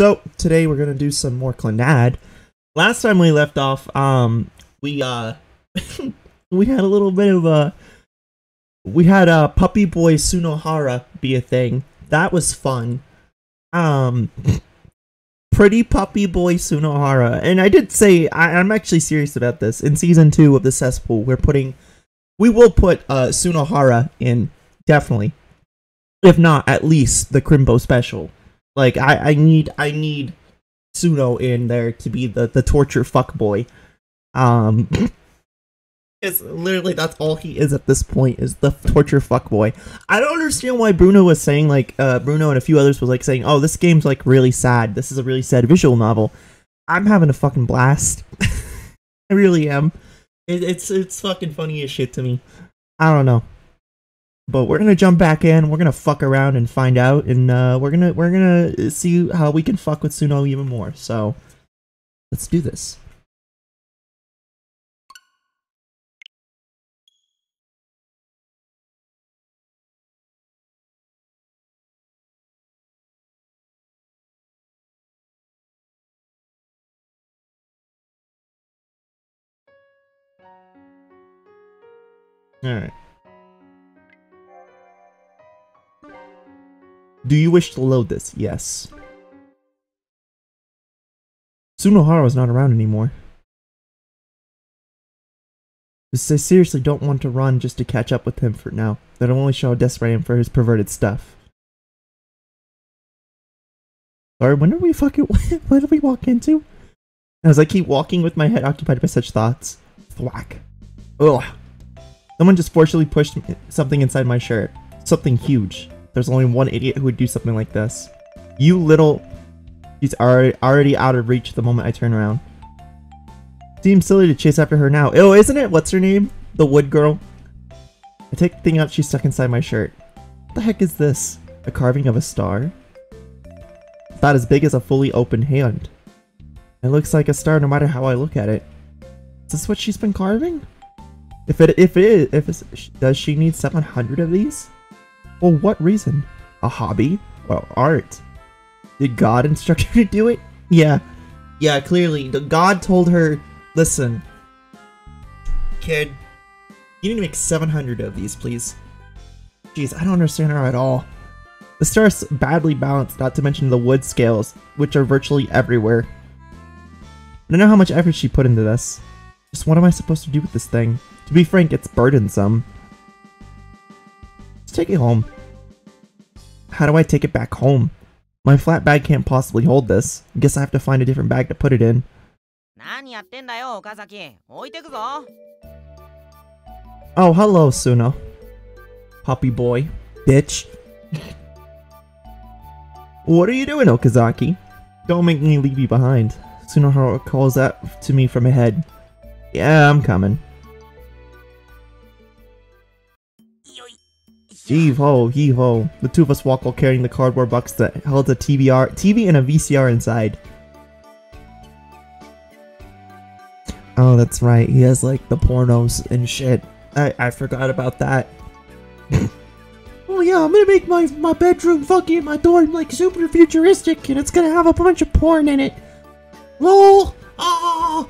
So today we're gonna do some more Clannad. Last time we left off, we had a little bit of a puppy boy Sunohara be a thing. That was fun. Pretty puppy boy Sunohara, and I did say I'm actually serious about this. In season 2 of the cesspool, we will put Sunohara in, definitely. If not, at least the Crimbo special. Like I need Tsuno in there to be the torture fuck boy. It's literally that's all he is at this point, is the torture fuck boy. I don't understand why Bruno was saying, like, Bruno and a few others was like saying, "Oh, this game's like really sad. This is a really sad visual novel." I'm having a fucking blast. I really am. It's fucking funny as shit to me. I don't know. But we're gonna jump back in. We're gonna fuck around and find out, and we're gonna see how we can fuck with Tsuno even more. So let's do this. All right. Do you wish to load this? Yes. Sunohara is not around anymore. I seriously don't want to run just to catch up with him for now. That'll only show how desperate I am for his perverted stuff. Sorry, when did we fucking... what did we walk into? As I keep walking with my head occupied by such thoughts. Thwack. Ugh. Someone just forcefully pushed something inside my shirt. Something huge. There's only one idiot who would do something like this. You little... She's already out of reach the moment I turn around. Seems silly to chase after her now. Oh, isn't it? What's her name? The wood girl. I take the thing out she's stuck inside my shirt. What the heck is this? A carving of a star? About as big as a fully open hand. It looks like a star no matter how I look at it. Is this what she's been carving? Does she need 700 of these? For what reason? A hobby? Or art? Did God instruct her to do it? Yeah. Yeah, clearly. God told her, "Listen, kid, you need to make 700 of these, please." Jeez, I don't understand her at all. The stars badly balanced, not to mention the wood scales, which are virtually everywhere. I don't know how much effort she put into this. Just what am I supposed to do with this thing? To be frank, it's burdensome. Take it home. How do I take it back home? My flat bag can't possibly hold this. I guess I have to find a different bag to put it in. Oh, hello, Tsuno. Puppy boy. Bitch. What are you doing, Okazaki? Don't make me leave you behind. Sunohara calls out to me from ahead. Yeah, I'm coming. Heave-ho, heave-ho. The two of us walk while carrying the cardboard box that held a TV and a VCR inside. Oh, that's right. He has, like, the pornos and shit. I forgot about that. Oh, yeah, I'm gonna make my bedroom fucking my door, like, super futuristic, and it's gonna have a bunch of porn in it. LOL! Ah!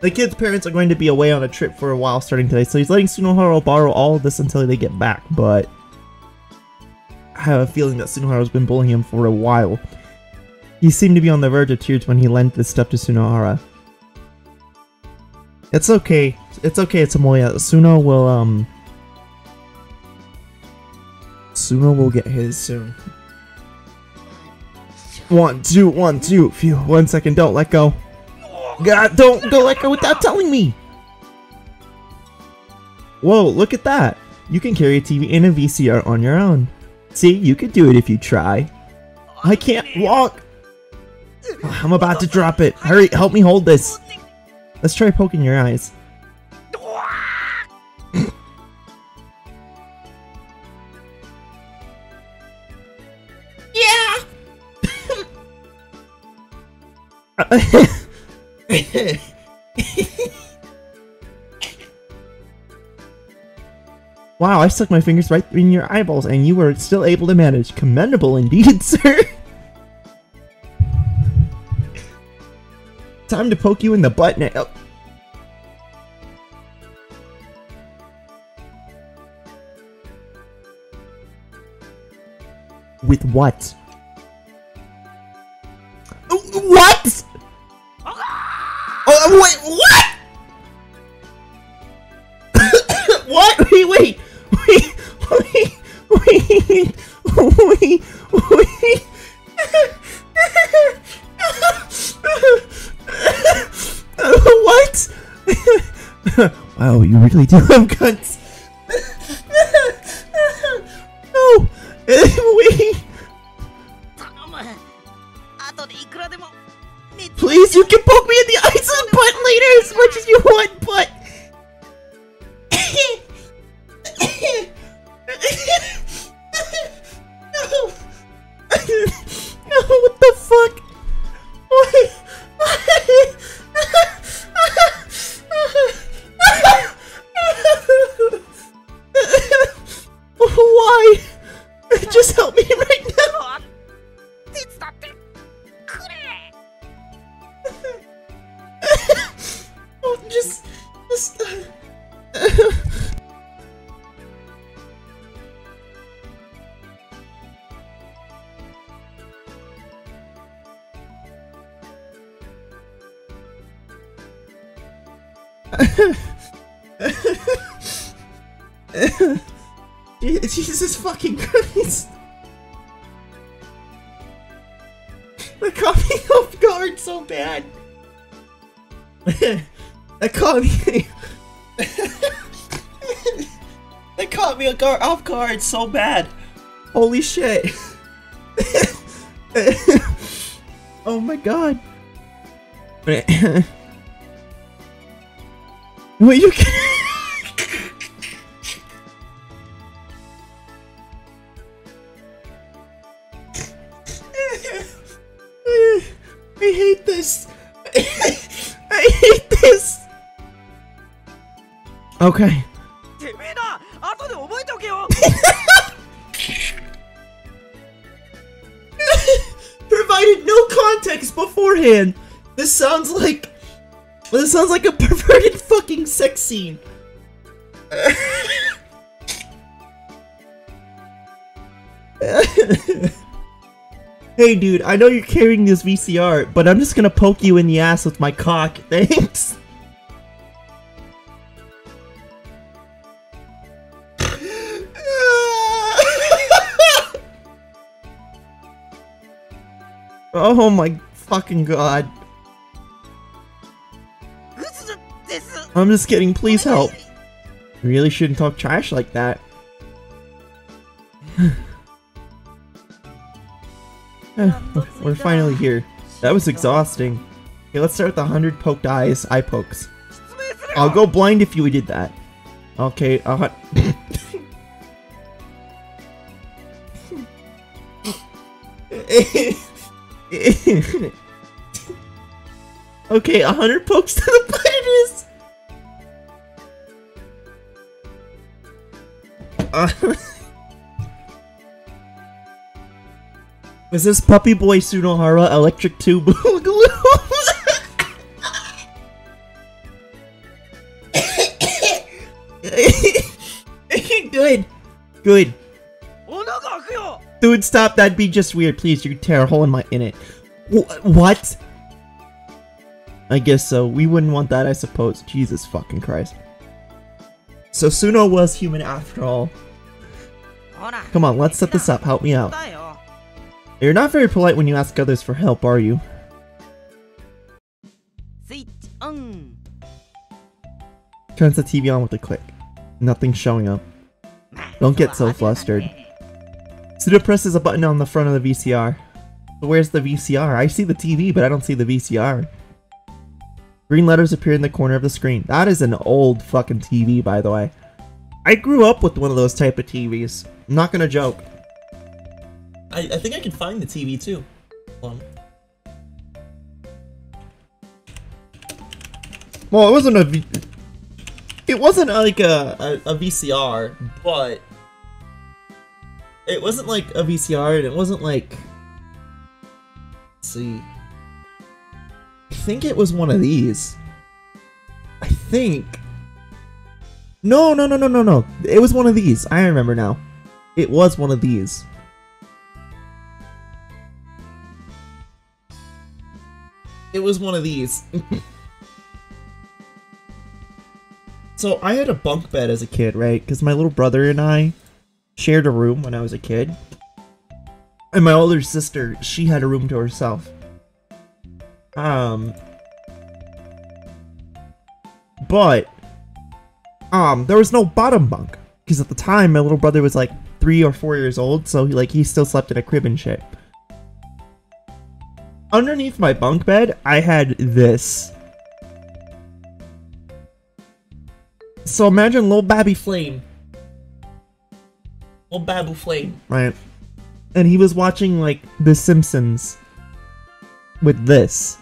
The kid's parents are going to be away on a trip for a while starting today, so he's letting Sunohara borrow all of this until they get back, but I have a feeling that Sunohara's been bullying him for a while. He seemed to be on the verge of tears when he lent this stuff to Sunohara. It's okay. It's okay, Tsumoya. Tsuno will get his soon. 1, 2, 1, 2. Phew, 1 second, don't let go. God, don't go like her without telling me! Whoa, look at that! You can carry a TV and a VCR on your own. See, you could do it if you try. I can't walk! I'm about to drop it. Hurry, help me hold this. Let's try poking your eyes. Yeah! Wow, I stuck my fingers right in your eyeballs and you were still able to manage. Commendable indeed, sir. Time to poke you in the butt now. Oh. With what? What? Oh, wait, what? What? Wait. What? Wow, you really do have guts. No. Wait. Please, you can poke me in the eyes and butt later as much as you want, but... No! No, what the fuck? What? Why? Just help me right now! Oh, just... Jesus fucking Christ! They caught me off guard so bad! They caught me off guard so bad! Holy shit! Oh my god! Wait, you can't! I hate this! I hate this! Okay. Provided no context beforehand! This sounds like a perverted fucking sex scene. Hey dude, I know you're carrying this VCR, but I'm just gonna poke you in the ass with my cock, thanks! Oh my fucking god. I'm just kidding, please help. You really shouldn't talk trash like that. We're finally here. That was exhausting. Okay, let's start with 100 poked eyes, eye pokes. I'll go blind if you did that. Okay, okay, 100 pokes to the butt it is! Was this puppy boy Sunohara electric tube glue? Good. Good. Dude, stop. That'd be just weird. Please, you tear a hole in my in it. What? I guess so. We wouldn't want that, I suppose. Jesus fucking Christ. So Tsuno was human after all. Come on, let's set this up. Help me out. You're not very polite when you ask others for help, are you? Turns the TV on with a click. Nothing's showing up. Don't get so flustered. Tsuno presses a button on the front of the VCR. But where's the VCR? I see the TV, but I don't see the VCR. Green letters appear in the corner of the screen. That is an old fucking TV, by the way. I grew up with one of those type of TVs. I'm not gonna joke. I think I can find the TV too. Hold on. Well, it wasn't like a VCR, but it wasn't like a VCR, and it wasn't like. Let's see. I think it was one of these. I think. No. It was one of these. I remember now. It was one of these. It was one of these. So I had a bunk bed as a kid, right? Because my little brother and I shared a room when I was a kid. And my older sister, she had a room to herself. But there was no bottom bunk. Because at the time, my little brother was like 3 or 4 years old. So he still slept in a crib and shit. Underneath my bunk bed, I had this. So imagine little Babby Flame. Little Babu Flame. Right. And he was watching, like, The Simpsons. With this.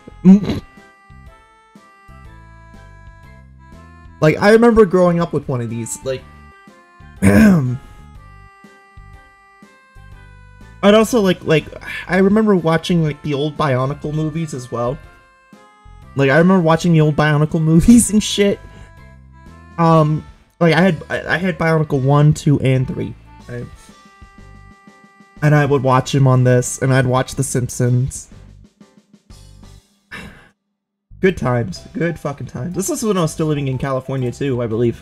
Like, I remember growing up with one of these. Like, I'd also I remember watching the old Bionicle movies as well. Like I remember watching the old Bionicle movies and shit. I had Bionicle 1, 2, and 3. Right? And I would watch him on this, and I'd watch The Simpsons. Good times. Good fucking times. This was when I was still living in California too, I believe.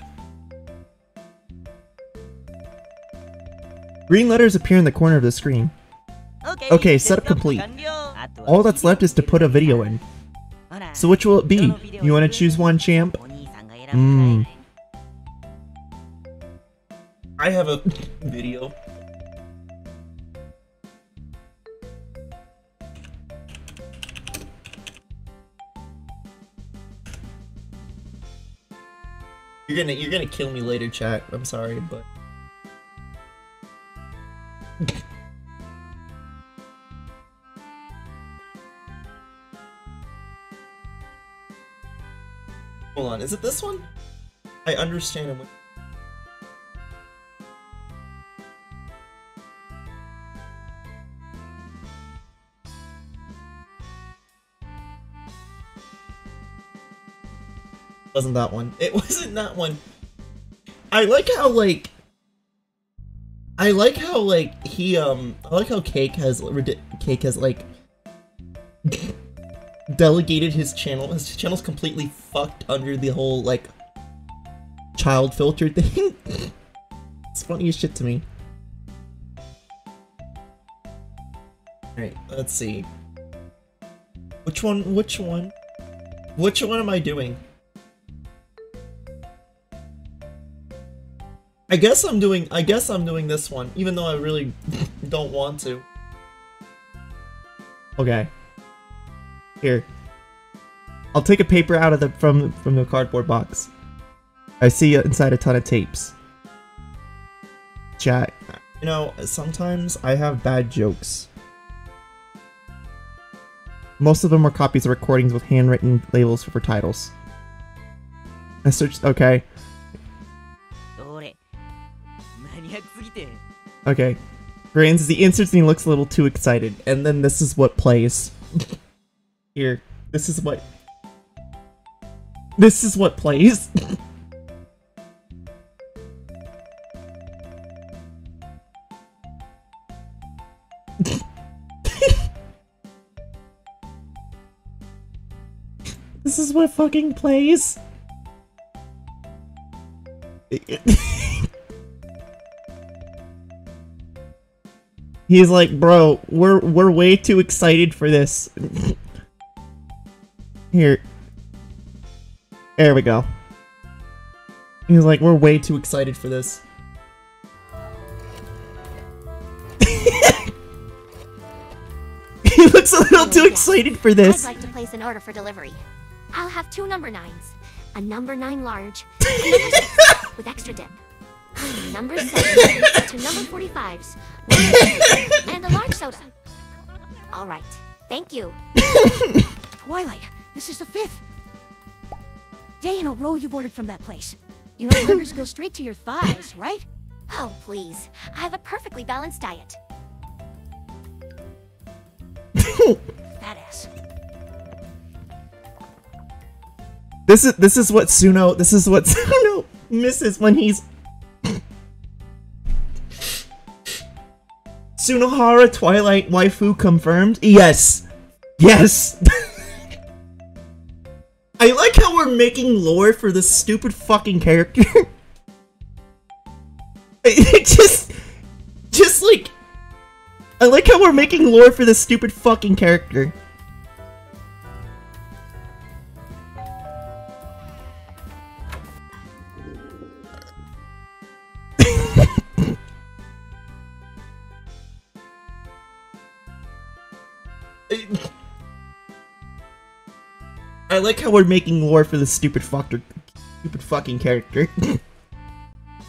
Green letters appear in the corner of the screen. Okay, setup complete. All that's left is to put a video in. So which will it be? You want to choose one, champ? I have a video. You're gonna kill me later, chat. I'm sorry, but. Hold on, is it this one? I understand him. Wasn't that one. It wasn't that one. I like how Cake has delegated his channel. His channel's completely fucked under the whole child filter thing. It's funny as shit to me. Alright, let's see. Which one am I doing? I guess I'm doing this one, even though I really don't want to. Okay. Here. I'll take a paper out of the from the cardboard box. I see inside a ton of tapes. Chat. You know, sometimes I have bad jokes. Most of them are copies of recordings with handwritten labels for titles. I searched. Okay. Okay, Grins, the inserts, and he looks a little too excited. And then this is what plays. Here, this is what plays. This is what fucking plays. He's like, bro, we're way too excited for this. Here. There we go. He's like, we're way too excited for this. He looks a little too excited for this. I'd like to place an order for delivery. I'll have 2 number 9s. A number 9 large, number 6 with extra dip. Number 7 to number 45s, and a large soda. All right, thank you. Twilight, this is the 5th day in a row you've ordered from that place. You know numbers go straight to your thighs, right? Oh please, I have a perfectly balanced diet. Fat ass. This is what Tsuno misses when he's Sunohara Twilight waifu confirmed? Yes! Yes! I like how we're making lore for this stupid fucking character. It just like... I like how we're making lore for this stupid fucking character. I like how we're making lore for this stupid fucking character.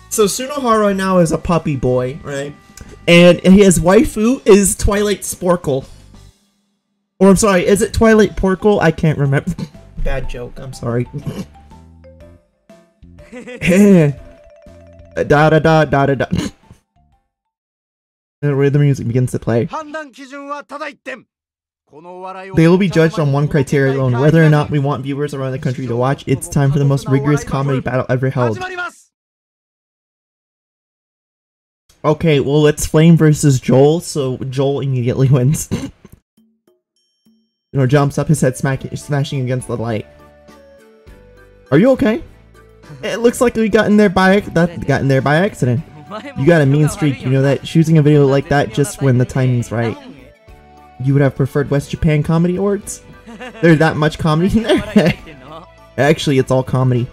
So Sunohara now is a puppy boy, right? And his waifu is Twilight Sparkle. Or I'm sorry, is it Twilight Porkle? I can't remember. Bad joke, I'm sorry. Da da da da da da. The music begins to play. They will be judged on one criteria alone, whether or not we want viewers around the country to watch. It's time for the most rigorous comedy battle ever held. Okay, well it's Flame versus Joel, so Joel immediately wins. Or jumps up his head, smashing against the light. Are you okay? It looks like we got in there by accident. You got a mean streak, you know that? Choosing a video like that just when the timing's right. You would have preferred West Japan Comedy Awards? There's that much comedy in there? Actually, it's all comedy.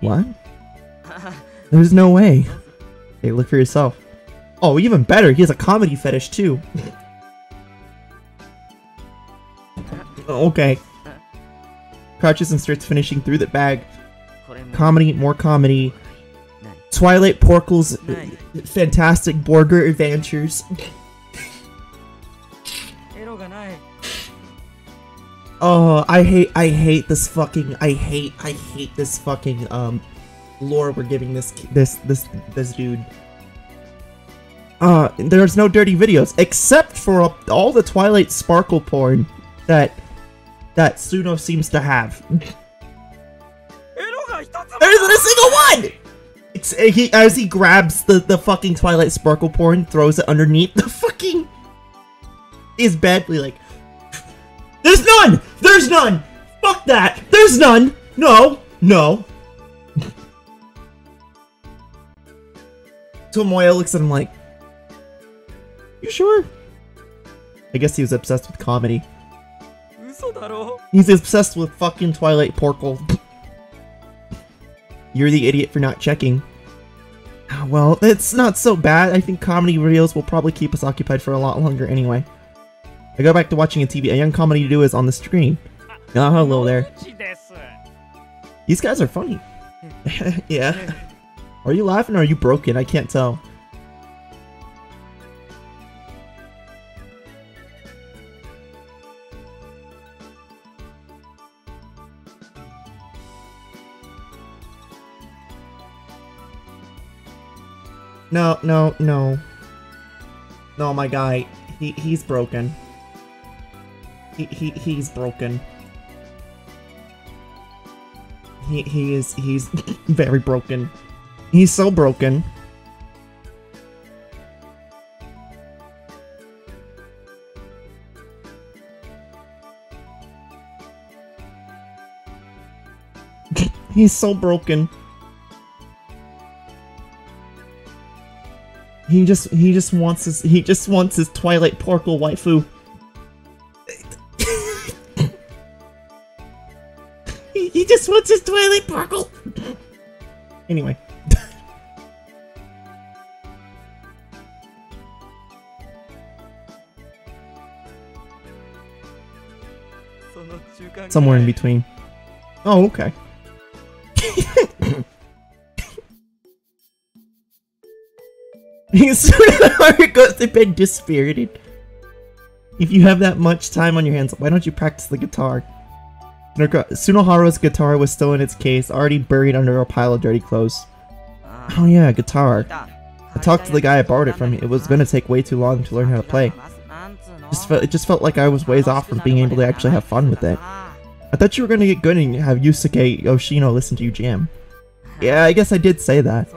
What? There's no way. Hey, look for yourself. Oh, even better, he has a comedy fetish too. Okay. Crouches and starts finishing through the bag. Comedy, more comedy. Twilight Porkle's fantastic border adventures. Oh, I hate this fucking lore we're giving this dude. There's no dirty videos except for all the Twilight Sparkle porn that Tsuno seems to have. There isn't a single one. It's as he grabs the fucking Twilight Sparkle porn, throws it underneath the fucking his bed, like. There's none! There's none! Fuck that! There's none! No! No! Tomoya looks at him like... You sure? I guess he was obsessed with comedy. He's obsessed with fucking Twilight Porkle. You're the idiot for not checking. Well, it's not so bad. I think comedy videos will probably keep us occupied for a lot longer anyway. I go back to watching a TV. A young comedy to do is on the screen. Oh, hello there. These guys are funny. Yeah. Are you laughing or are you broken? I can't tell. No, no, no. No, my guy. He's broken. He's broken. He's very broken. He's so broken. He's so broken. He just wants his Twilight Porkle waifu. He just wants his Twilight Porkle! Anyway. Somewhere in between. Oh, okay. Sunohara goes to bed dispirited. If you have that much time on your hands, why don't you practice the guitar? Sunohara's guitar was still in its case, already buried under a pile of dirty clothes. Oh yeah, guitar. I talked to the guy I borrowed it from. It was gonna take way too long to learn how to play. It just felt like I was ways off from being able to actually have fun with it. I thought you were going to get good and have Yusuke Yoshino listen to you jam. Yeah, I guess I did say that.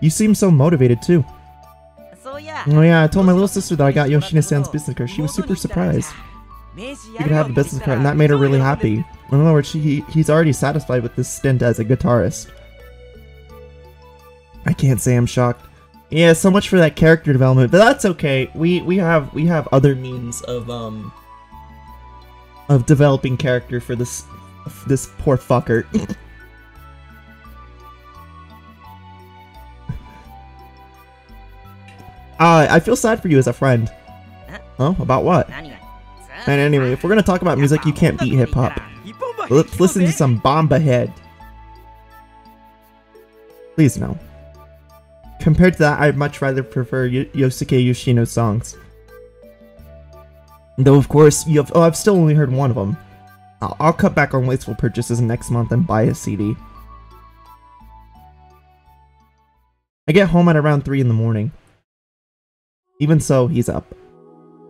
You seem so motivated too. Oh yeah, I told my little sister that I got Yoshino-san's business card. She was super surprised. You could have the business card, and that made her really happy. In other words, he's already satisfied with this stint as a guitarist. I can't say I'm shocked. Yeah, so much for that character development, but that's okay. We have other means of developing character for this poor fucker. I feel sad for you as a friend. Huh? About what? And anyway, if we're gonna talk about music, you can't beat hip-hop. Let's listen to some Bomba Head. Please no. Compared to that, I'd much rather prefer Yosuke Yoshino's songs. Though, of course, I've still only heard one of them. I'll cut back on wasteful purchases next month and buy a CD. I get home at around 3 in the morning. Even so, he's up,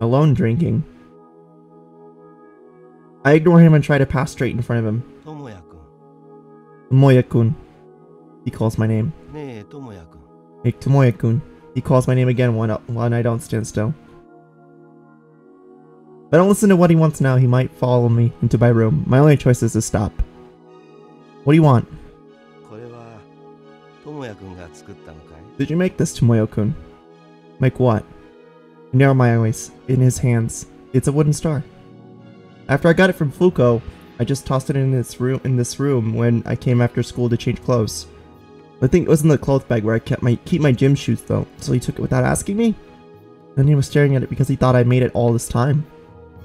alone drinking. I ignore him and try to pass straight in front of him. Tomoya-kun. He calls my name. Hey, Tomoya-kun. He calls my name again when I don't stand still. If I don't listen to what he wants now, he might follow me into my room. My only choice is to stop. What do you want? Did you make this, Tomoya-kun? Make what? Narrow my eyes in his hands. It's a wooden star. After I got it from Fuko, I just tossed it in this room when I came after school to change clothes. I think it was in the clothes bag where I keep my gym shoes though, so he took it without asking me? Then he was staring at it because he thought I made it all this time.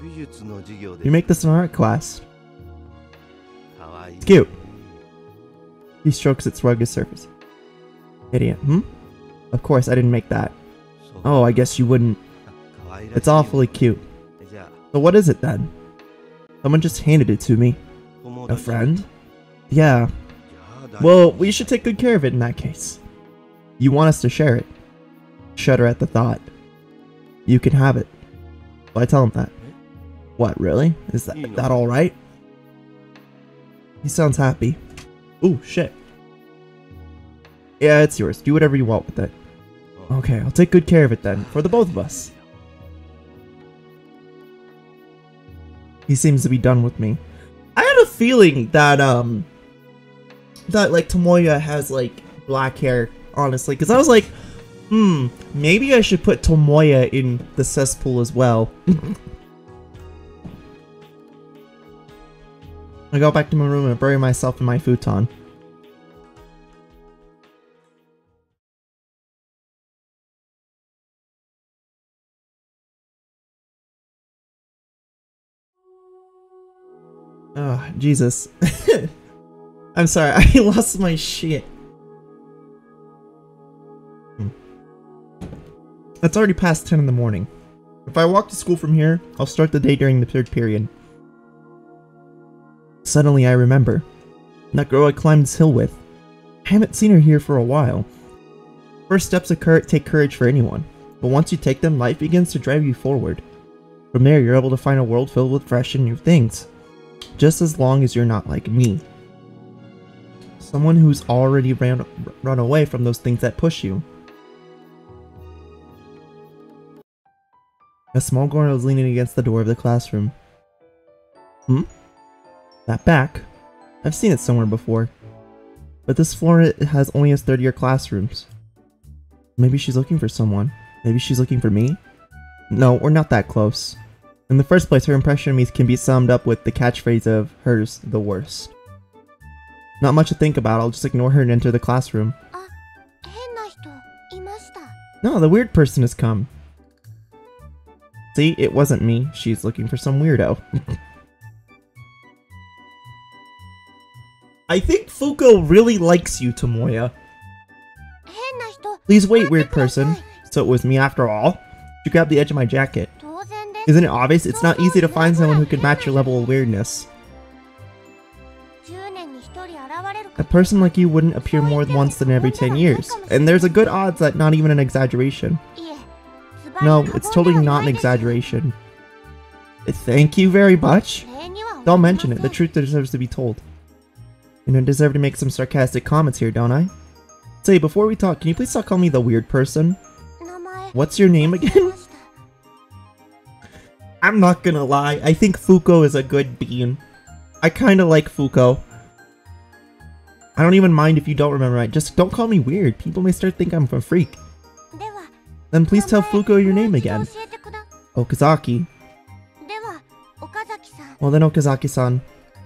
You make this in art class. It's cute. He strokes its rugged surface. Idiot, hmm? Of course I didn't make that. Oh, I guess you wouldn't. It's awfully cute. So what is it then? Someone just handed it to me. A friend? Yeah. Well, we should take good care of it in that case. You want us to share it? Shudder at the thought. You can have it. But I tell him that. What, really? Is that alright? He sounds happy. Ooh, shit. Yeah, it's yours. Do whatever you want with it. Okay, I'll take good care of it then, for the both of us. He seems to be done with me. I had a feeling that, like, Tomoya has, like, black hair, honestly, because I was like, maybe I should put Tomoya in the cesspool as well. I go back to my room and bury myself in my futon. Oh, Jesus. I'm sorry, I lost my shit. It's already past 10 in the morning. If I walk to school from here, I'll start the day during the third period. Suddenly I remember. That girl I climbed this hill with. I haven't seen her here for a while. First steps take courage for anyone, but once you take them, life begins to drive you forward. From there, you're able to find a world filled with fresh and new things. Just as long as you're not like me. Someone who's already run away from those things that push you. A small girl was leaning against the door of the classroom. Hmm? That back? I've seen it somewhere before. But this floor has only its third-year classrooms. Maybe she's looking for someone. Maybe she's looking for me? No, we're not that close. In the first place, her impression of me can be summed up with the catchphrase of hers, the worst. Not much to think about, I'll just ignore her and enter the classroom. No, the weird person has come. See, it wasn't me. She's looking for some weirdo. I think Fuko really likes you, Tomoya. Please wait, weird person. So it was me after all. She grabbed the edge of my jacket. Isn't it obvious? It's not easy to find someone who could match your level of weirdness. A person like you wouldn't appear more than once in every 10 years, and there's a good odds that not even an exaggeration. No, it's totally not an exaggeration. Thank you very much. Don't mention it. The truth deserves to be told. And I deserve to make some sarcastic comments here, don't I? Say, before we talk, can you please stop calling me the weird person? What's your name again? I'm not gonna lie, I think Fuko is a good bean. I kinda like Fuko. I don't even mind if you don't remember right, just don't call me weird. People may start thinking I'm a freak. Then please tell Fuko your name again. Okazaki. Well then, Okazaki-san.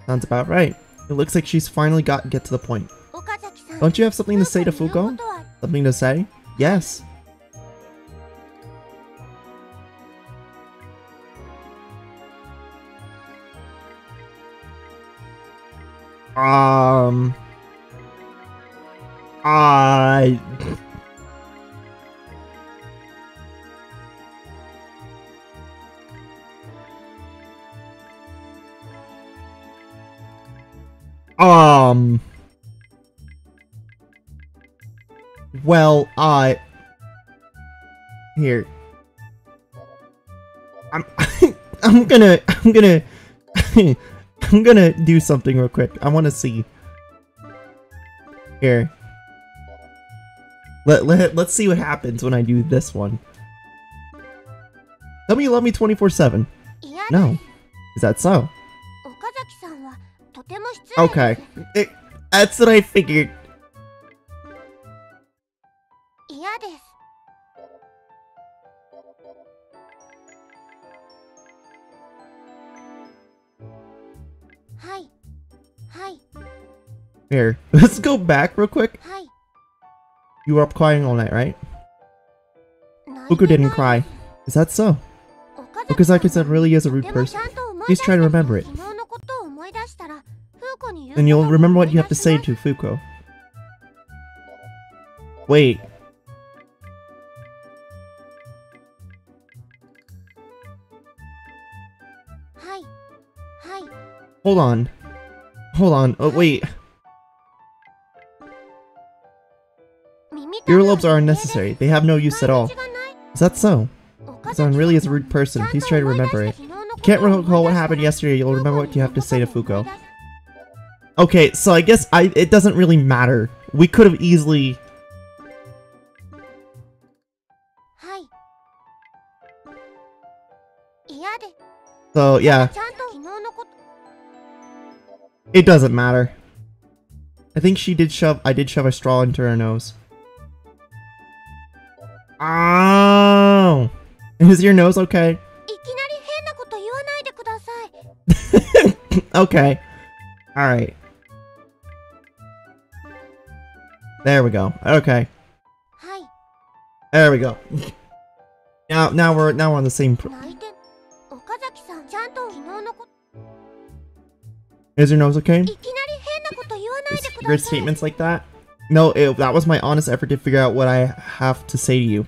Sounds about right. It looks like she's finally got to get to the point. Don't you have something to say to Fuko? Something to say? Yes. Well, here. I'm gonna do something real quick. I wanna see. Here. Let's see what happens when I do this one. Tell me you love me 24/7. No. Is that so? Okay. That's what I figured. Here, let's go back real quick. You were up crying all night, right? Fuko didn't cry. Is that so? Okazaki-san really is a rude person. Please try to remember it. And you'll remember what you have to say to Fuko. Wait. Hold on. Hold on. Oh, wait. Earlobes are unnecessary. They have no use at all. Is that so? Son really is a rude person. Please try to remember it. You can't recall what happened yesterday. You'll remember what you have to say to Fuko. Okay, so I guess it doesn't really matter. We could have easily... So, yeah. It doesn't matter. I think I did shove a straw into her nose. Oh! Is your nose okay? Okay. Alright. There we go. Okay. There we go. Now we're on the same. Is your nose okay? Weird statements like that. No, that was my honest effort to figure out what I have to say to you.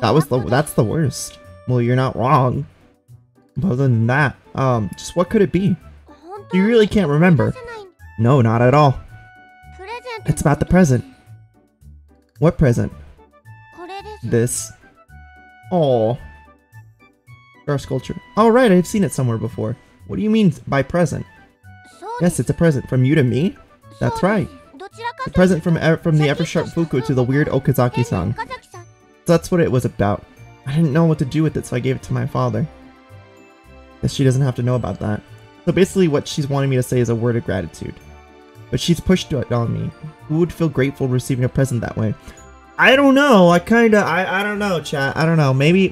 That's the worst. Well, you're not wrong. But other than that, just what could it be? You really can't remember. No, not at all. It's about the present. What present? This. Oh. Star sculpture. Oh, right, I've seen it somewhere before. What do you mean by present? Yes, it's a present from you to me. That's right. The present from the ever-sharp Fuko to the weird Okazaki-san. So that's what it was about. I didn't know what to do with it, so I gave it to my father. Guess she doesn't have to know about that. So basically what she's wanting me to say is a word of gratitude. But she's pushed it on me. Who would feel grateful receiving a present that way? I don't know. I don't know, chat. I don't know. Maybe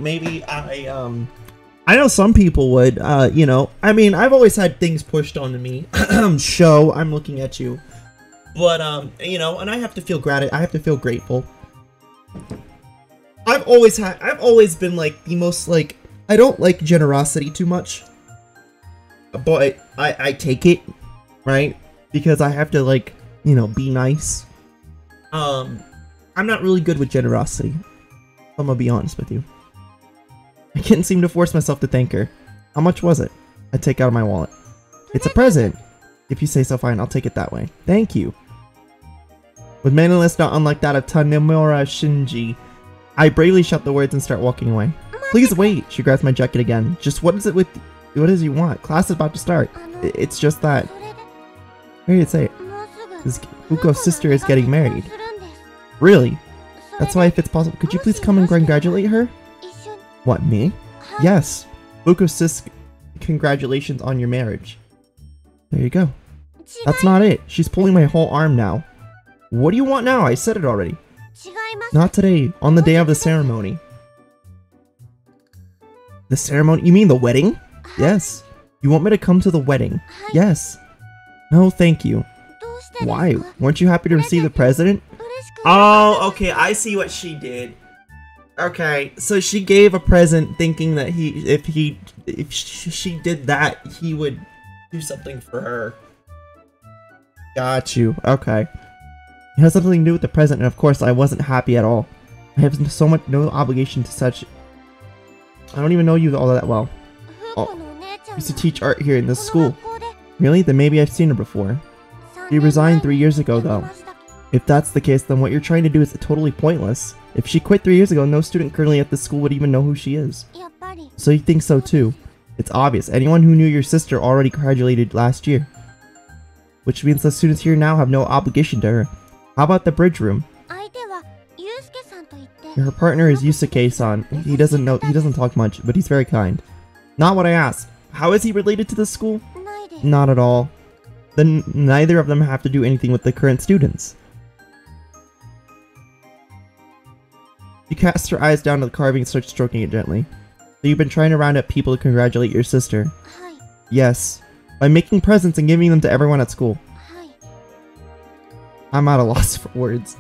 I know some people would, you know. I mean, I've always had things pushed onto me. Show, I'm looking at you. But, you know, and I have to feel grateful. I've always been, like, the most, like, I don't like generosity too much. But I take it, right? Because I have to, like, you know, be nice. I'm not really good with generosity. I'm gonna be honest with you. I couldn't seem to force myself to thank her. How much was it? I take out of my wallet. It's a present. If you say so, fine, I'll take it that way. Thank you. With manliness not unlike that of Tanemura Shinji, I bravely shout the words and start walking away. Please wait! She grabs my jacket again. Just what is it with What does he want? Class is about to start. It's just that... What did it say? Fuko's sister is getting married. Really? That's why, if it's possible, could you please come and congratulate her? What, me? Yes. Fuko's sister, congratulations on your marriage. There you go. That's not it. She's pulling my whole arm now. What do you want now? I said it already. Not today. On the day of the ceremony. The ceremony? You mean the wedding? Yes. You want me to come to the wedding? Yes. No, thank you. Why? Weren't you happy to receive the president? Oh, okay. I see what she did. Okay, so she gave a present thinking that if she did that, he would do something for her. Got you. Okay. It has something to do with the present, and of course I wasn't happy at all. I have so much no obligation to such. I don't even know you all that well. Oh, I used to teach art here in this school. Really? Then maybe I've seen her before. She resigned 3 years ago, though. If that's the case, then what you're trying to do is totally pointless. If she quit 3 years ago, no student currently at this school would even know who she is. So you think so too? It's obvious. Anyone who knew your sister already graduated last year. Which means the students here now have no obligation to her. How about the bridge room? Her partner is Yusuke-san. He doesn't talk much, but he's very kind. Not what I asked. How is he related to this school? Not at all. Then neither of them have to do anything with the current students. She casts her eyes down to the carving and starts stroking it gently. So you've been trying to round up people to congratulate your sister. Yes. By making presents and giving them to everyone at school. I'm at a loss for words.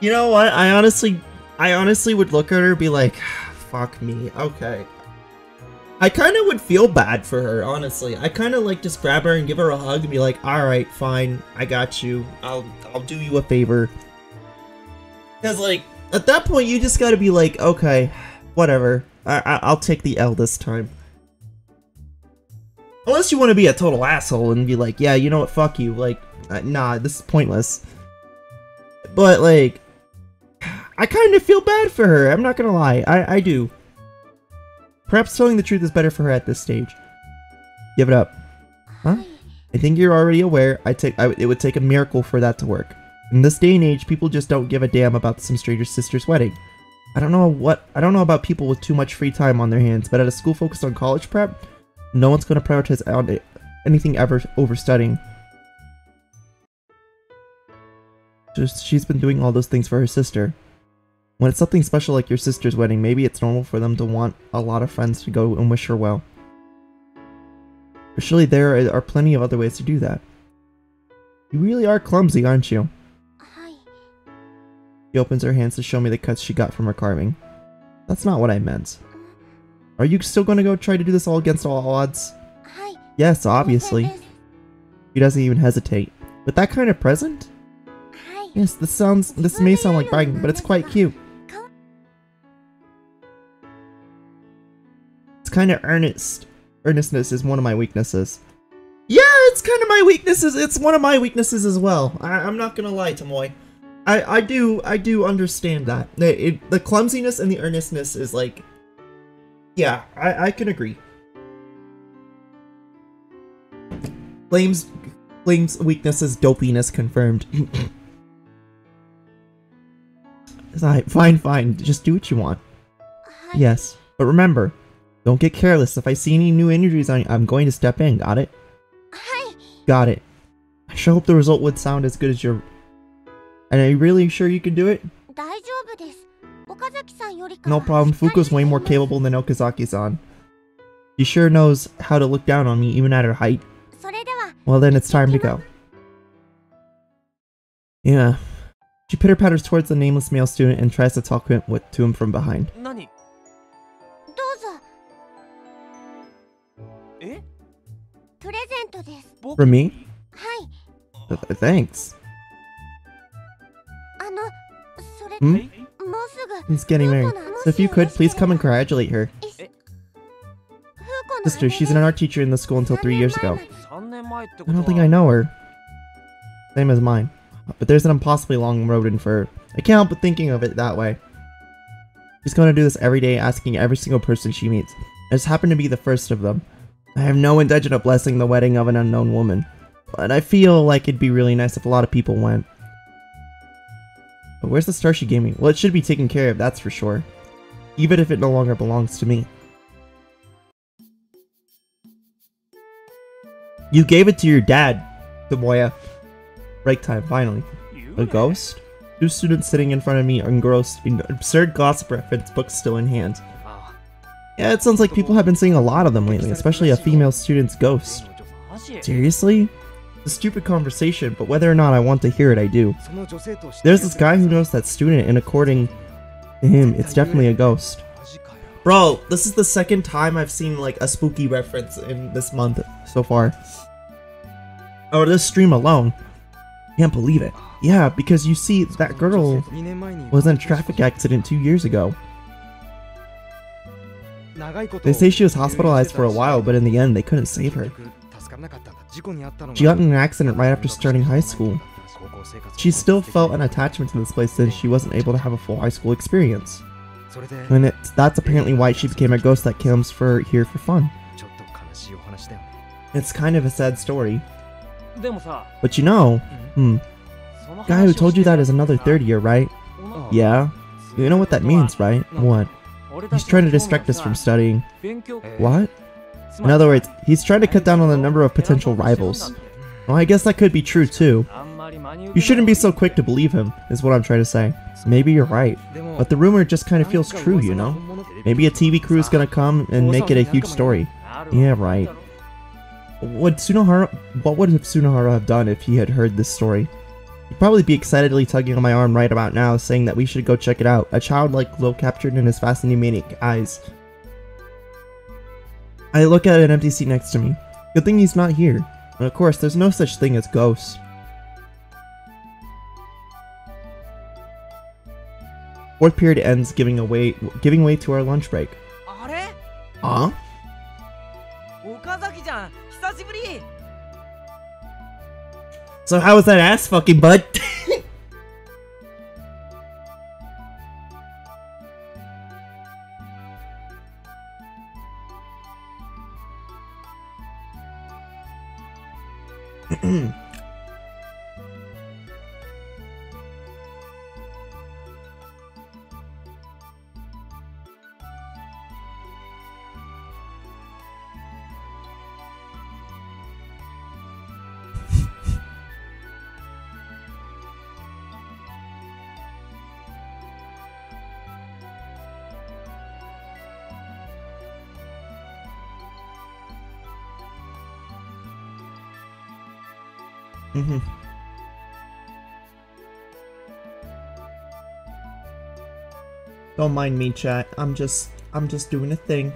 You know what? I honestly would look at her and be like, fuck me. Okay. I kind of would feel bad for her, honestly. I kind of like just grab her and give her a hug and be like, alright, fine, I got you. I'll do you a favor. Because, like, at that point, you just gotta be like, okay, whatever. I'll take the L this time. Unless you want to be a total asshole and be like, yeah, you know what, fuck you. Like, nah, this is pointless. But, like, I kind of feel bad for her. I'm not gonna lie. I do. Perhaps telling the truth is better for her at this stage. Give it up. Huh? I think you're already aware it would take a miracle for that to work. In this day and age, people just don't give a damn about some stranger's sister's wedding. I don't know about people with too much free time on their hands, but at a school focused on college prep, no one's going to prioritize on anything ever over studying. Just, she's been doing all those things for her sister. When it's something special like your sister's wedding, maybe it's normal for them to want a lot of friends to go and wish her well. But surely there are plenty of other ways to do that. You really are clumsy, aren't you? She opens her hands to show me the cuts she got from her carving. That's not what I meant. Are you still going to go try to do this all against all odds? Yes, obviously. She doesn't even hesitate. With that kind of present? Yes, this may sound like bragging, but it's quite cute. It's kind of earnestness is one of my weaknesses. Yeah, it's kind of my weaknesses. It's one of my weaknesses as well. I'm not going to lie, Tomoe. I do understand that. The clumsiness and the earnestness is like... Yeah, I can agree. Flame's weakness is dopiness confirmed. Fine. Just do what you want. Yes, but remember, don't get careless. If I see any new injuries on you, I'm going to step in. Got it? Got it. I sure hope the result would sound as good as your... And are you really sure you can do it? No problem, Fuko's way more capable than Okazaki-san. She sure knows how to look down on me, even at her height. Well then, it's time to go. Yeah. She pitter-patters towards the nameless male student and tries to talk to him from behind. For me? Thanks. Hmm? He's getting married. So if you could, please come and congratulate her. Sister, she's an art teacher in the school until 3 years ago. I don't think I know her. Same as mine. But there's an impossibly long road in for her. I can't help but thinking of it that way. She's going to do this every day, asking every single person she meets. This happened to be the first of them. I have no intention of blessing the wedding of an unknown woman, but I feel like it'd be really nice if a lot of people went. But where's the star she gave me? Well, it should be taken care of, that's for sure. Even if it no longer belongs to me. You gave it to your dad, Tamoya. Break time, finally. A ghost? Two students sitting in front of me, engrossed in absurd gossip reference, books still in hand. Yeah, it sounds like people have been seeing a lot of them lately, especially a female student's ghost. Seriously? It's a stupid conversation, but whether or not I want to hear it, I do. There's this guy who knows that student, and according to him, it's definitely a ghost. Bro, this is the second time I've seen, like, a spooky reference in this month so far. Or this stream alone. Can't believe it. Yeah, because you see, that girl was in a traffic accident 2 years ago. They say she was hospitalized for a while, but in the end, they couldn't save her. She got in an accident right after starting high school. She still felt an attachment to this place since she wasn't able to have a full high school experience. And that's apparently why she became a ghost that comes here for fun. It's kind of a sad story. But you know, guy who told you that is another third year, right? Yeah. You know what that means, right? What? He's trying to distract us from studying. What? In other words, he's trying to cut down on the number of potential rivals. Well, I guess that could be true too. You shouldn't be so quick to believe him, is what I'm trying to say. Maybe you're right, but the rumor just kind of feels true, you know? Maybe a TV crew is gonna come and make it a huge story. Yeah, right. What would Sunohara have done if he had heard this story? He'd probably be excitedly tugging on my arm right about now, saying that we should go check it out. A childlike glow captured in his fascinating maniac eyes. I look at an empty seat next to me. Good thing he's not here. And of course, there's no such thing as ghosts. 4th period ends, giving way to our lunch break. Huh? Okazaki-chan, hishashiburi! So how was that ass fucking, bud? Don't mind me, chat. I'm just doing a thing.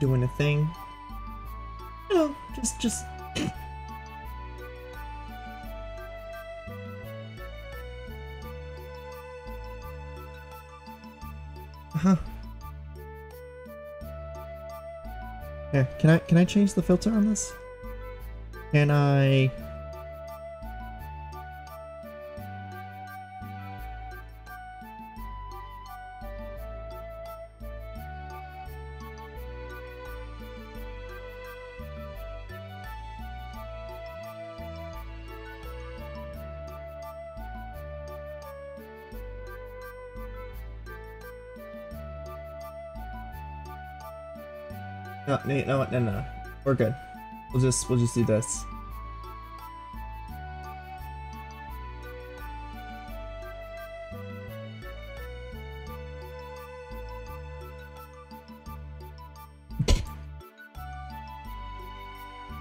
Doing a thing. No, just. Yeah, can I change the filter on this? Can I? No, we're good. We'll just do this.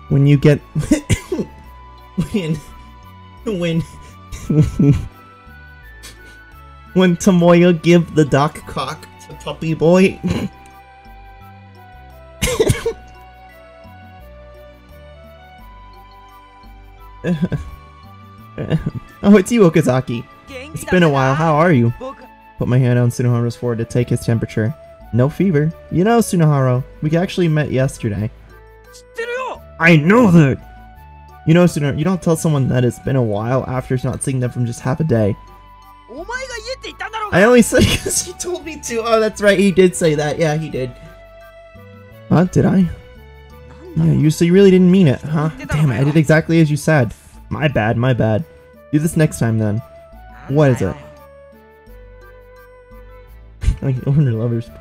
When you get when Tamoya give the doc cock to puppy boy. Oh, it's you, Okazaki. It's been a while. How are you? Put my hand on Sunohara's forehead to take his temperature. No fever. You know, Sunohara, we actually met yesterday. I know that. You know, Sunohara, you don't tell someone that it's been a while after not seeing them from just half a day. I only said because he told me to. Oh, that's right. He did say that. Yeah, he did. What? Did I? Yeah, so you really didn't mean it, huh? Damn it, I did exactly as you said. My bad, my bad. Do this next time, then. What is it? Like, you own your lover's party.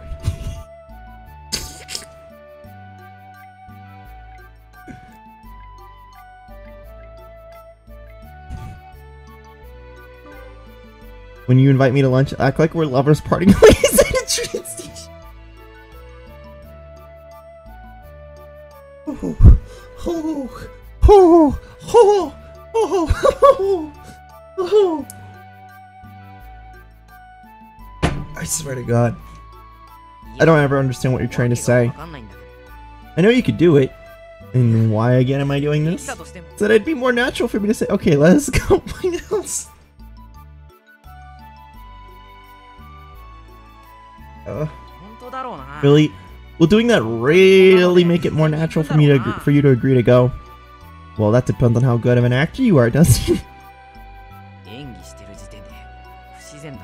When you invite me to lunch, act like we're lovers partying ladies at a train station. Oh, oh, oh, oh, oh, oh, oh. I swear to God, I don't ever understand what you're trying to say. I know you could do it, and why again am I doing this? So that it'd be more natural for me to say, okay, let's go find out else. Really? Will doing that really make it more natural for me to agree to go? Well, that depends on how good of an actor you are, doesn't it?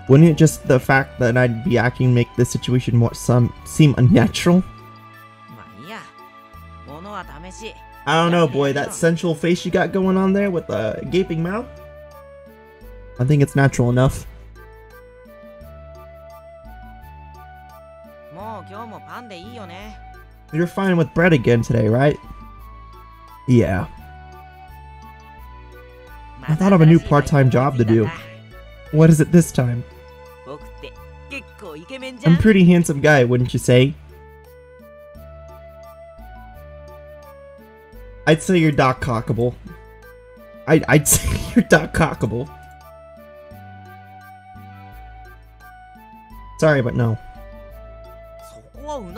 Wouldn't it just the fact that I'd be acting make this situation more seem unnatural? I don't know, boy. That sensual face you got going on there with the gaping mouth? I think it's natural enough. You're fine with bread again today, right? Yeah. I thought of a new part-time job to do. What is it this time? I'm a pretty handsome guy, wouldn't you say? I'd say you're doc cockable. I'd say you're doc cockable. Sorry, but no. You're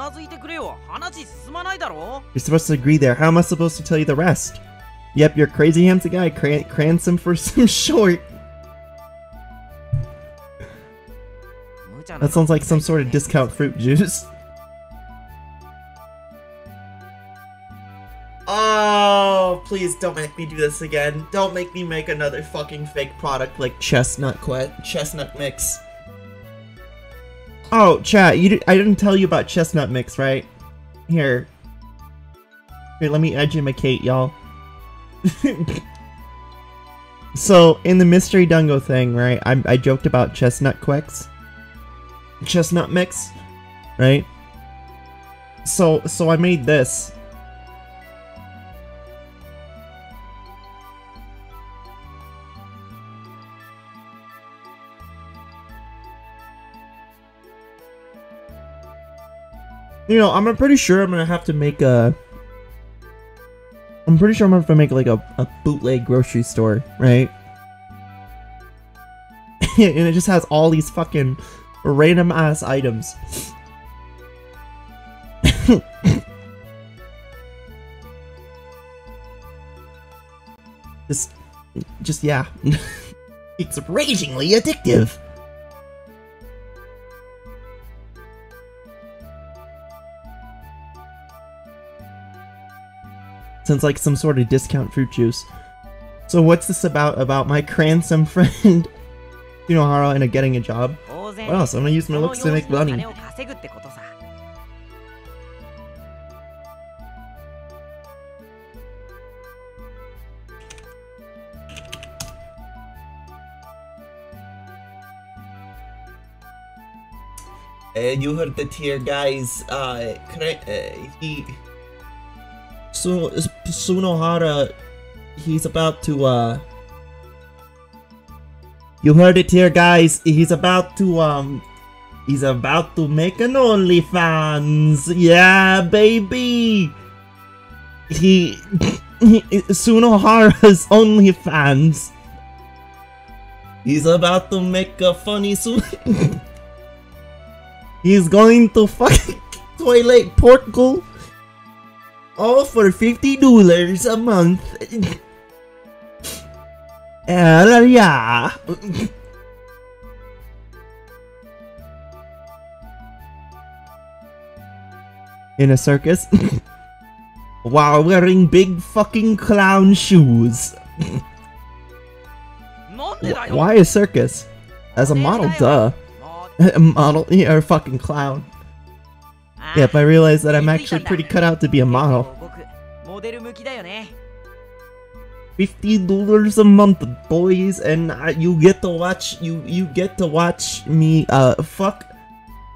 supposed to agree there. How am I supposed to tell you the rest? Yep, you're a crazy handsome guy. Cransom for some short. That sounds like some sort of discount fruit juice. Oh, please don't make me do this again. Don't make me make another fucking fake product like chestnut mix. Oh, chat, I didn't tell you about chestnut mix, right? Here. Wait, let me edumacate y'all. So, in the mystery dungo thing, right, I joked about chestnut mix, right? So I made this. You know, I'm pretty sure I'm gonna have to make a. I'm pretty sure I'm gonna have to make like a bootleg grocery store, right? And it just has all these fucking random ass items. just yeah, it's ragingly addictive. Sounds like some sort of discount fruit juice. So what's this about my crandsome friend Sunohara and getting a job? What else? I'm gonna use my looks to make money. You heard that here, guys. Sunohara, he's about to, you heard it here, guys. He's about to make an OnlyFans. Yeah, baby. Sunohara's OnlyFans. He's about to make a funny He's going to fucking Twilight Sparkle. All for $50 a month. Yeah. In a circus? While wearing big fucking clown shoes. Why a circus? As a model, duh. a model? You're a fucking clown. Yep, I realized that I'm actually pretty cut out to be a model. $50 a month, boys, and you get to watch me fuck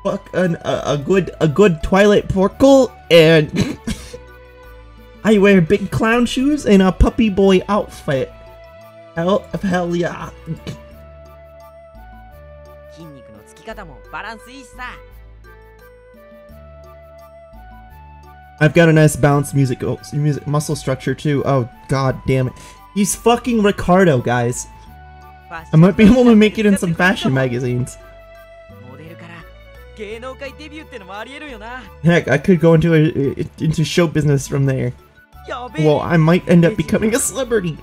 a good Twilight Sparkle, and I wear big clown shoes and a puppy boy outfit. Hell yeah. I've got a nice balanced music muscle structure too. Oh god damn it. He's fucking Ricardo, guys. I might be able to make it in some fashion magazines. Heck, I could go into show business from there. Well, I might end up becoming a celebrity.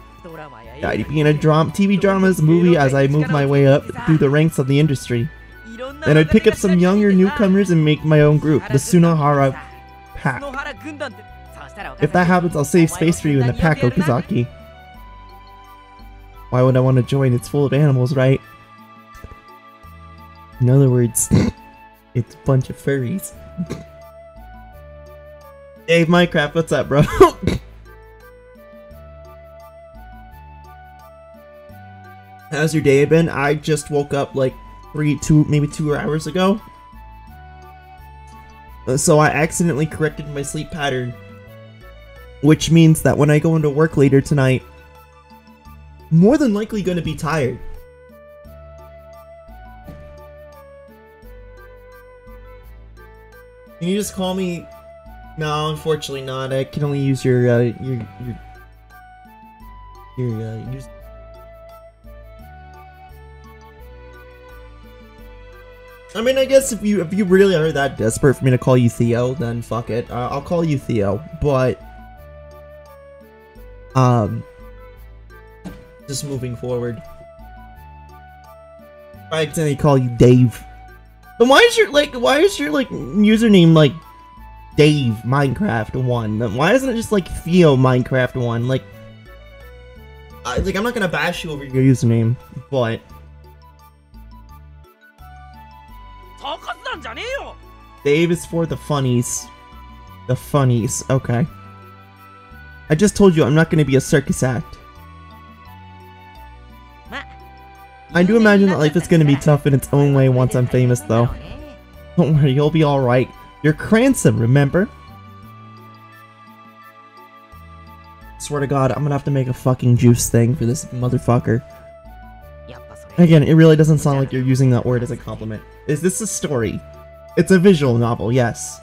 I'd be in a TV dramas movie as I move my way up through the ranks of the industry. Then I'd pick up some younger newcomers and make my own group, the Sunohara Pack. If that happens, I'll save space for you in the pack, Okazaki. Why would I want to join? It's full of animals, right? In other words, it's a bunch of furries. Dave Minecraft, what's up, bro? How's your day been? I just woke up like maybe two hours ago. So I accidentally corrected my sleep pattern, which means that when I go into work later tonight, I'm more than likely going to be tired. Can you just call me? No, unfortunately not. I can only use your I mean, I guess if you really are that desperate for me to call you Theo, then fuck it. I'll call you Theo, but just moving forward. If I accidentally call you Dave, then why is your username like Dave Minecraft 1? Then why isn't it just like Theo Minecraft 1? Like I'm not gonna bash you over your username, but. Dave is for the funnies. The funnies, okay. I just told you I'm not gonna be a circus act. I do imagine that life is gonna be tough in its own way once I'm famous, though. Don't worry, you'll be alright. You're Cransome, remember? Swear to god, I'm gonna have to make a fucking juice thing for this motherfucker. Again, it really doesn't sound like you're using that word as a compliment. Is this a story? It's a visual novel, yes.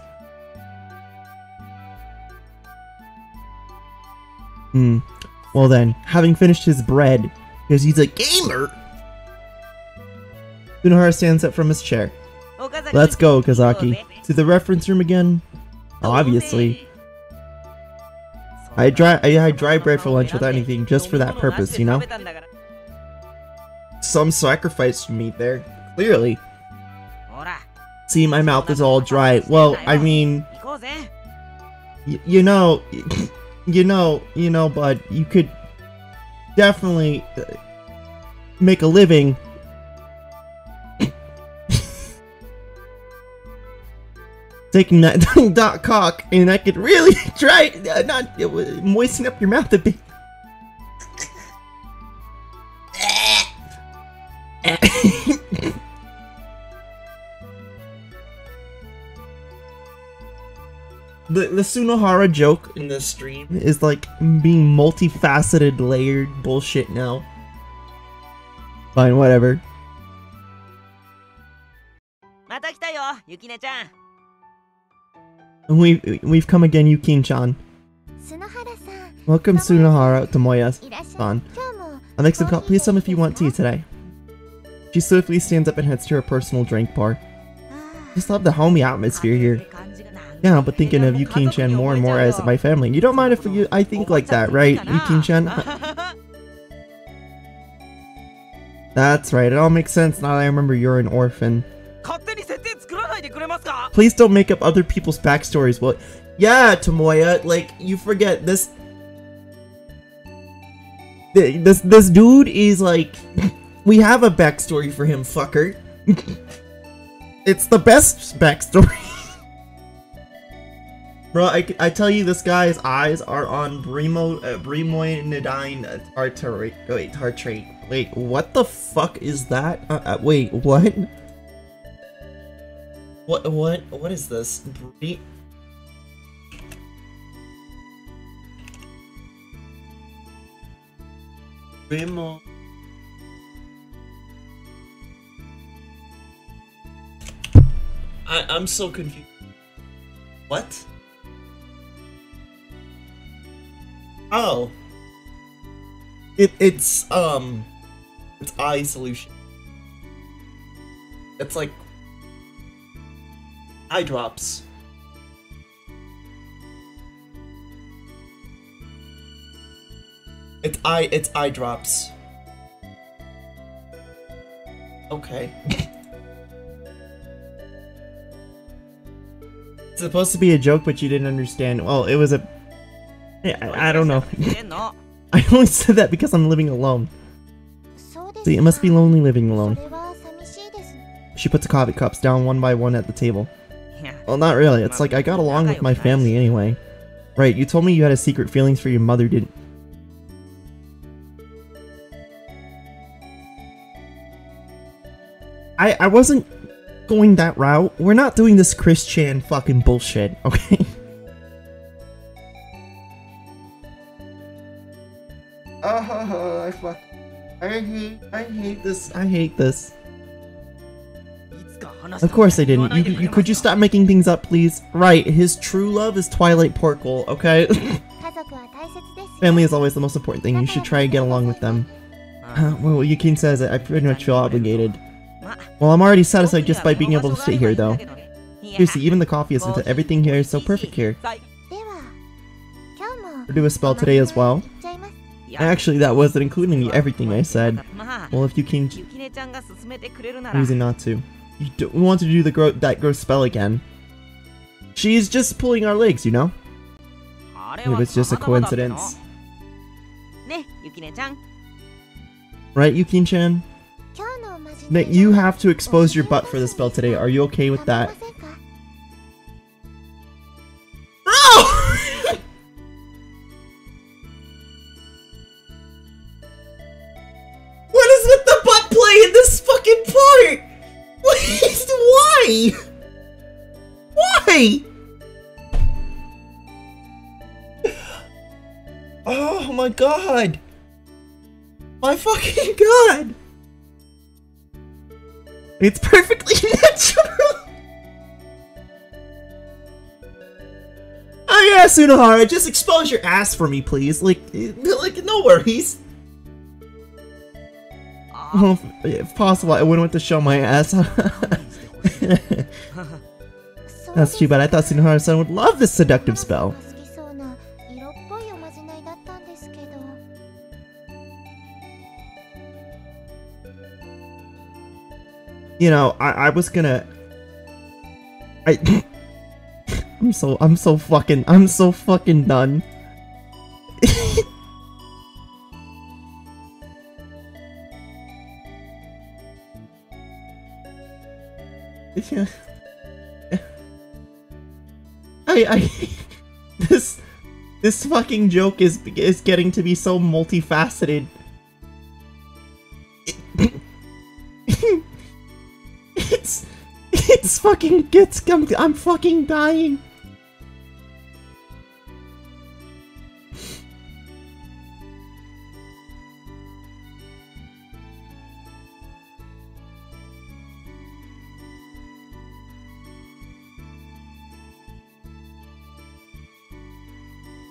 Hmm. Well then, having finished his bread, because he's a gamer, Sunohara stands up from his chair. Let's go, Okazaki. To the reference room again? Obviously. I had dry bread for lunch without anything just for that purpose, you know? Some sacrifice meat there, clearly. See, my mouth is all dry. Well, I mean, you know, bud, you could definitely make a living. Taking that dot cock, and I could really try not moisten up your mouth a bit. The Sunohara joke in this stream is like being multifaceted, layered bullshit now. Fine, whatever. We've come again, Yukine-chan. Welcome, Sunohara Tomoya-san. I'll make some coffee. Please tell me if you want tea today. She swiftly stands up and heads to her personal drink bar. Just love the homey atmosphere here. Yeah, but thinking of Yukine-chan more and more as my family. You don't mind if I think like that, right, Yukine-chan? That's right, it all makes sense now that I remember you're an orphan. Please don't make up other people's backstories. Well, yeah, Tomoya, like, you forget, this dude is like... We have a backstory for him, fucker. It's the best backstory. Bro, I tell you, this guy's eyes are on bremoidine tartrate. Wait, tartrate. Wait, what the fuck is that? Wait, what? What is this? Bremo. I'm so confused. What? Oh, it's eye solution. It's like eye drops. It's eye drops. Okay. It's supposed to be a joke, but you didn't understand. Well, it was a... I don't know. I only said that because I'm living alone. See, it must be lonely living alone. She puts coffee cups down one by one at the table. Well, not really. It's like I got along with my family anyway. Right, you told me you had a secret feelings for your mother, didn't... I wasn't going that route. We're not doing this Chris Chan fucking bullshit, okay? I hate this. I hate this. Of course I didn't. You could you stop making things up, please? Right, his true love is Twilight Sparkle, okay? Family is always the most important thing. You should try and get along with them. Well, Yukine says it. I pretty much feel obligated. Well, I'm already satisfied just by being able to sit here, though. Seriously, even the coffee isn't it. Everything here is so perfect here. We'll do a spell today as well. Actually, that wasn't including everything I said. Well, if you can... Reason not to. You don't want to do the that gross spell again. She's just pulling our legs, you know? It was just a coincidence. Right, Yukine-chan? Nick, you have to expose your butt for the spell today. Are you okay with that? Why? Oh my god! My fucking god! It's perfectly natural! Oh yeah, Sunohara, just expose your ass for me, please. Like, no worries. Oh, if possible, I wouldn't want to show my ass. That's too bad. I thought Sunohara-san would love this seductive spell. You know, I was gonna... I'm so fucking done. Yeah. This fucking joke is getting to be so multifaceted. It's fucking gets I'm fucking dying.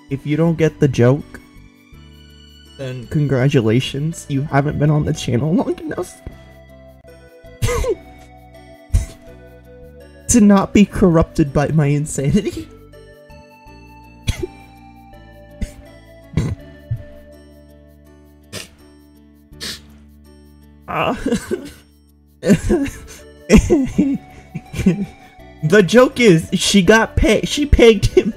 If you don't get the joke, then congratulations, you haven't been on the channel long enough to not be corrupted by my insanity. The joke is, she pegged him.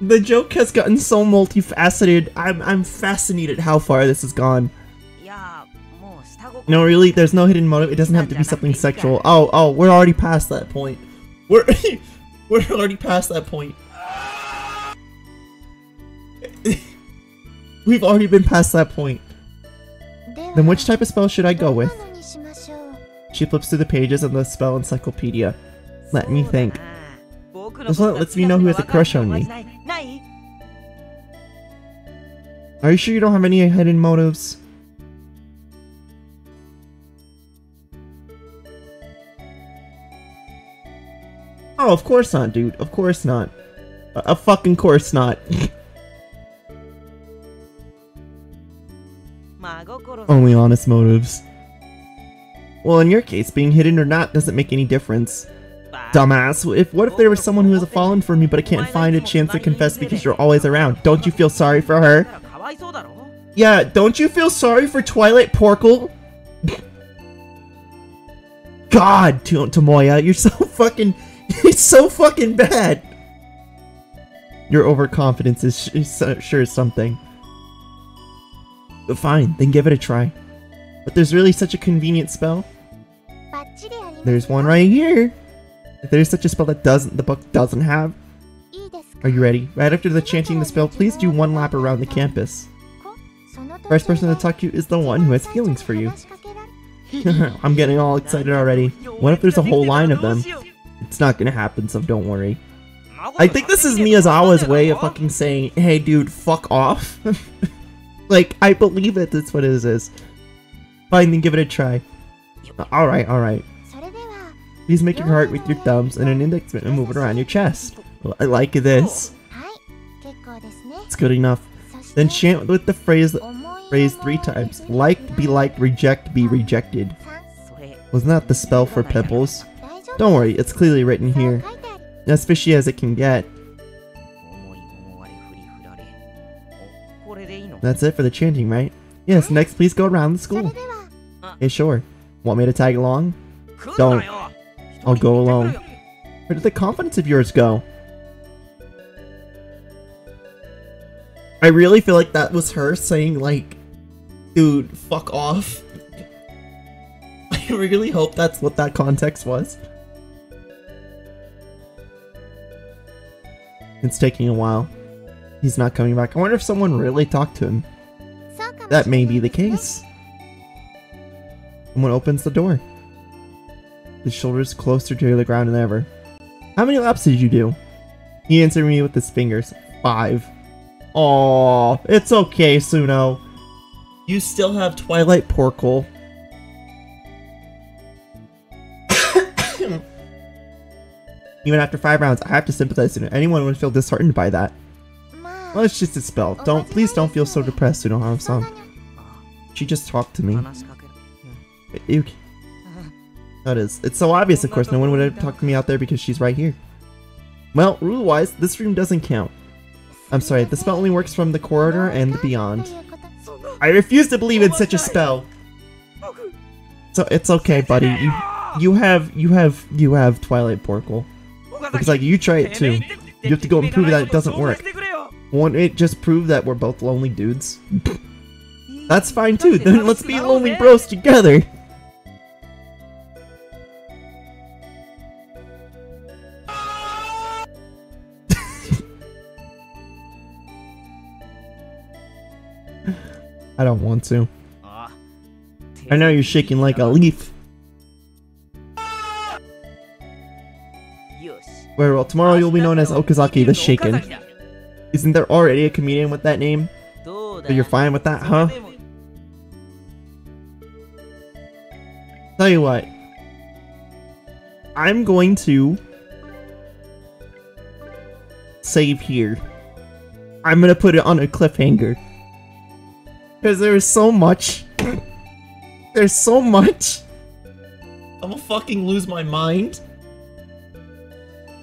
The joke has gotten so multifaceted. I'm fascinated how far this has gone. No, really, there's no hidden motive. It doesn't have to be something sexual. Oh, we're already past that point. We're already past that point. We've already been past that point. Then which type of spell should I go with? She flips through the pages of the spell encyclopedia. Let me think. This one lets me know who has a crush on me. Are you sure you don't have any hidden motives? Oh, of course not, dude. Of course not. A fucking course not. Only honest motives. Well, in your case, being hidden or not doesn't make any difference. Dumbass, what if there was someone who has fallen for me but I can't find a chance to confess because you're always around? Don't you feel sorry for her? Yeah, don't you feel sorry for Twilight Sparkle? God, Tomoya, you're so fucking... It's so fucking bad! Your overconfidence is sure something. But fine, then give it a try. But there's really such a convenient spell. There's one right here! If there's such a spell that doesn't, the book doesn't have. Are you ready? Right after the chanting the spell, please do one lap around the campus. First person to talk to you is the one who has feelings for you. I'm getting all excited already. What if there's a whole line of them? It's not gonna happen, so don't worry. I think this is Miyazawa's way of fucking saying, hey dude, fuck off. Like, I believe it, that's what it is. Fine, then give it a try. Alright. Please make your heart with your thumbs and an index finger and move it around your chest. I like this. It's good enough. Then chant with the phrase three times. Like, be like, reject, be rejected. Wasn't that the spell for Pebbles? Don't worry, it's clearly written here. As fishy as it can get. That's it for the chanting, right? Yes, next please go around the school. Hey, sure. Want me to tag along? Don't. I'll go alone. Where did the confidence of yours go? I really feel like that was her saying, like, dude, fuck off. I really hope that's what that context was. It's taking a while. He's not coming back. I wonder if someone really talked to him. That may be the case. Someone opens the door. The shoulders closer to the ground than ever. How many laps did you do? He answered me with his fingers. 5. Aww, it's okay, Tsuno. You still have Twilight Sparkle. Even after 5 rounds, I have to sympathize with anyone would feel disheartened by that. Well, it's just a spell. Please don't feel so depressed, Sunohara-san. She just talked to me. That is. It's so obvious, of course, no one would have talked to me out there because she's right here. Well, rule-wise, this room doesn't count. I'm sorry, the spell only works from the corridor and the beyond. I refuse to believe in such a spell! So, it's okay, buddy. You have Twilight Sparkle. Looks like you try it too. You have to go and prove that it doesn't work. Won't it just prove that we're both lonely dudes? That's fine too, then let's be lonely bros together! I don't want to. I know you're shaking like a leaf. Very well, tomorrow you'll be known as Okazaki the Shaken. Isn't there already a comedian with that name? So you're fine with that, huh? Tell you what. I'm going to save here. I'm gonna put it on a cliffhanger. Because there's so much. There's so much. I'm gonna fucking lose my mind.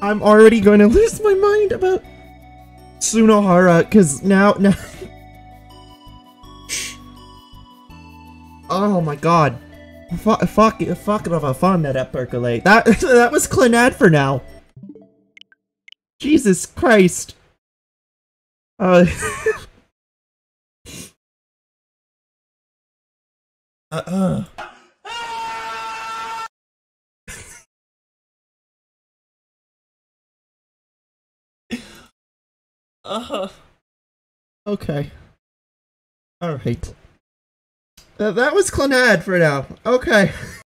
I'm already going to lose my mind about Sunohara, because now. Oh my god. Fucking of a fun that percolate. That was Clannad for now. Jesus Christ. Okay. Alright. That was Clannad for now. Okay.